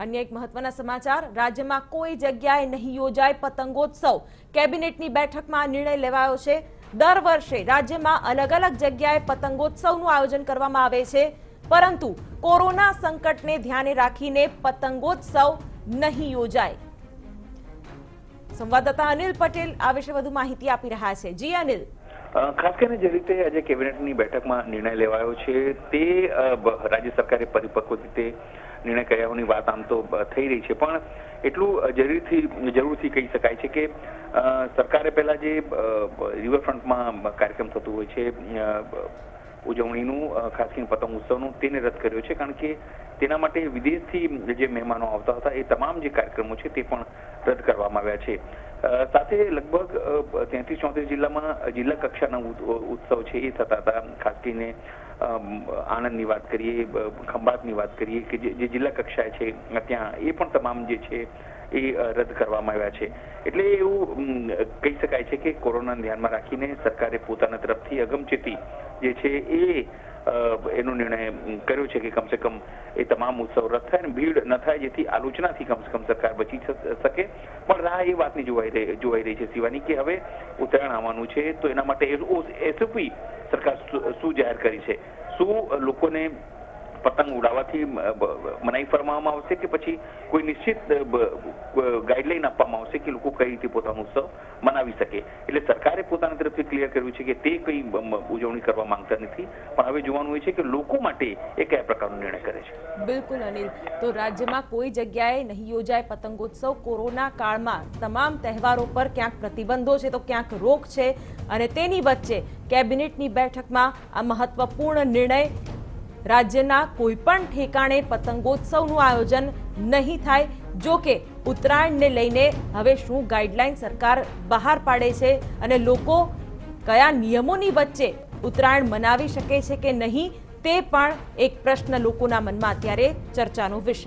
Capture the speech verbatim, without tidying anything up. अन्य एक महत्वना समाचार, राज्य में कोई जगह नहीं योजाय पतंगोत्सव। कैबिनेट की बैठक में निर्णय लेवायो छे। दर वर्षे राज्य में अलग अलग जगह पतंगोत्सव नु आयोजन करवामां आवे छे, परंतु कोरोना संकट ने ध्याने राखीने पतंगोत्सव नहीं योजाय। संवाददाता अनिल पटेल आ विषे वधु माहिती आपी रह्या छे। जी अनिल, खास करीने जे रीते आज केबिनेटनी बेठकमां निर्णय लेवायो छे ते राज्य सरकारे परिपक्व रीते निर्णय कर्यानी वात आम तो थई रही छे, पण एटलू जरूरथी जरूरथी कही शकाय छे के सरकारे पहेला जे रिवरफ्रंटमां कार्यक्रम थतो होय छे उजवणीनु खास करीने पतंग उत्सवनु तेने रद्द कर्यो छे, कारण के तेना माटे विदेशथी जे मेहमानो आवता हता ए तमाम जे कार्यक्रमो छे ते पण रद्द करवामां आव्या छे। साथे लगभग तेतीस चौतीस जिला में जिला कक्षा उत्सव है ये थता था। खास करीने आनंद की बात करिए, खंभात की बात करिए कि जे जिला कक्षाएं है त्या ए पण तमाम जे छे ए रद्द करवामां आव्या छे। एटले एवुं कही शकाय छे के कोरोना ध्यान में राखीने सरकारे पोताना तरफथी अगमचेती जे छे ए एनो निर्णय कर्यो छे के कम से कम ए तमाम उत्सव रद्द थाय, भीड़ न थाय, जेथी आलोचनाथी कम से कम सरकार बची सके। पण राह ए वातनी जोवाई रही जोवाई रही छे सीवानी के हवे उत्तरायण आववानुं छे तो एना माटे एसओपी सरकार शुं जाहेर करी छे, शुं लोकोने पतंग उड़ावाथी मनाई फरमाववामां आवशे के पछी कोई निश्चित गाइडलाइन आपवामां आवशे के लोको कई रीते पोतानो उत्सव मनावी सके। एटले सरकारे पोतानी तरफथी क्लियर कर्युं छे के ते कोई उजवणी करवा मांगता नथी, पण हवे जोवानुं होय छे के लोको माटे ए क्या प्रकारनो निर्णय करे छे। बिल्कुल अनिल, तो राज्यमां कोई जग्याए नहीं योजाय पतंगोत्सव। कोरोना काळमां तमाम तहेवारो पर क्यांक प्रतिबंधो छे तो क्यांक रोक छे, अने तेनी वच्चे केबिनेटनी बेठकमां आ महत्वपूर्ण निर्णय, राज्यना कोईपण ठेकाणे पतंगोत्सवनुं आयोजन नहीं थाय। जो के उत्तरायण ने लईने हवे शुं गाइडलाइन सरकार बहार पाड़े छे अने लोको कया नियमोनी वच्चे उत्तरायण मनावी शके छे के नहीं, ते पण एक प्रश्न लोकोना मनमा अत्यारे चर्चानो विषय।